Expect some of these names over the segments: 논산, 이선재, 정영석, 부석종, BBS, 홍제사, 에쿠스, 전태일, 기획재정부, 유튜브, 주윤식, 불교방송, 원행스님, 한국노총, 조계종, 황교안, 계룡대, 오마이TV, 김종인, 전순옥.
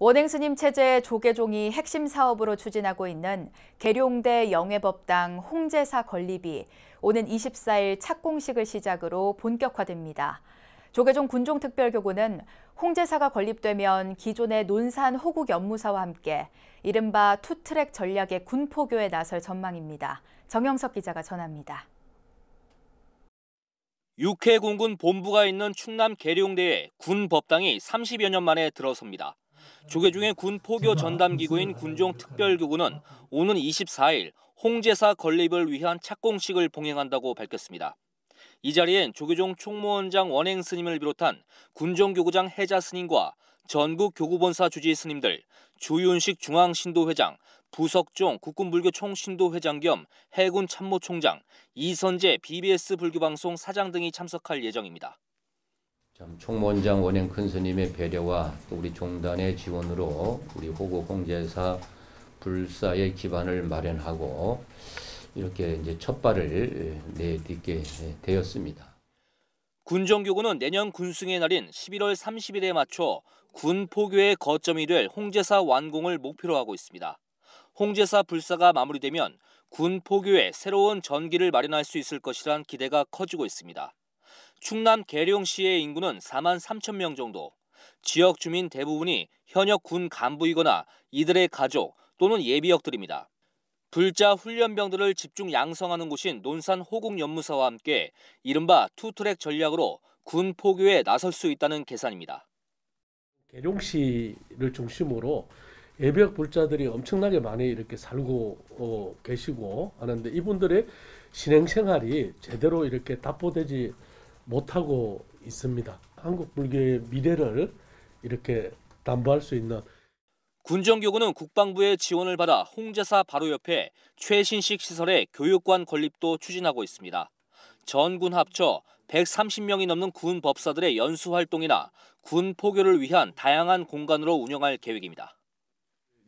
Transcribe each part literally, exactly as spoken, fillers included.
원행스님 체제의 조계종이 핵심 사업으로 추진하고 있는 계룡대 영회법당 홍제사 건립이 오는 이십사일 착공식을 시작으로 본격화됩니다. 조계종 군종특별교구는 홍제사가 건립되면 기존의 논산 호국 연무사와 함께 이른바 투트랙 전략의 군포교에 나설 전망입니다. 정영석 기자가 전합니다. 육해공군 본부가 있는 충남 계룡대에 군 법당이 삼십여 년 만에 들어섭니다. 조계종의 군포교 전담기구인 군종특별교구는 오는 이십사일 홍제사 건립을 위한 착공식을 봉행한다고 밝혔습니다. 이 자리엔 조계종 총무원장 원행스님을 비롯한 군종교구장 해자스님과 전국교구본사 주지스님들, 주윤식 중앙신도회장, 부석종 국군불교 총신도회장 겸 해군 참모총장, 이선재 비비에스 불교방송 사장 등이 참석할 예정입니다. 총무원장 원행큰스님의 배려와 또 우리 종단의 지원으로 우리 호국 홍제사 불사의 기반을 마련하고 이렇게 이제 첫 발을 내딛게 되었습니다. 군종교구는 내년 군승의 날인 십일월 삼십일에 맞춰 군포교의 거점이 될 홍제사 완공을 목표로 하고 있습니다. 홍제사 불사가 마무리되면 군포교에 새로운 전기를 마련할 수 있을 것이란 기대가 커지고 있습니다. 충남 계룡시의 인구는 사만 삼천 명 정도. 지역 주민 대부분이 현역 군 간부이거나 이들의 가족 또는 예비역들입니다. 불자 훈련병들을 집중 양성하는 곳인 논산 호국 연무사와 함께 이른바 투트랙 전략으로 군 포교에 나설 수 있다는 계산입니다. 계룡시를 중심으로 예비역 불자들이 엄청나게 많이 이렇게 살고 어, 계시고 하는데 이분들의 신행 생활이 제대로 이렇게 답보되지 못하고 있습니다. 한국 불교의 미래를 이렇게 담보할 수 있는. 군정교구는 국방부의 지원을 받아 홍제사 바로 옆에 최신식 시설의 교육관 건립도 추진하고 있습니다. 전군 합쳐 백삼십 명이 넘는 군 법사들의 연수 활동이나 군 포교를 위한 다양한 공간으로 운영할 계획입니다.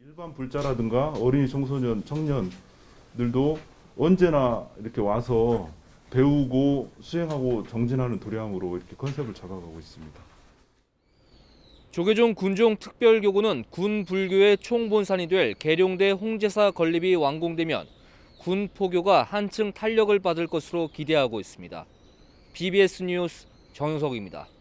일반 불자라든가 어린이, 청소년, 청년들도 언제나 이렇게 와서 배우고 수행하고 정진하는 도량으로 이렇게 컨셉을 잡아가고 있습니다. 조계종 군종특별교구는 군 불교의 총본산이 될 계룡대 홍제사 건립이 완공되면 군 포교가 한층 탄력을 받을 것으로 기대하고 있습니다. 비비에스 뉴스 정영석입니다.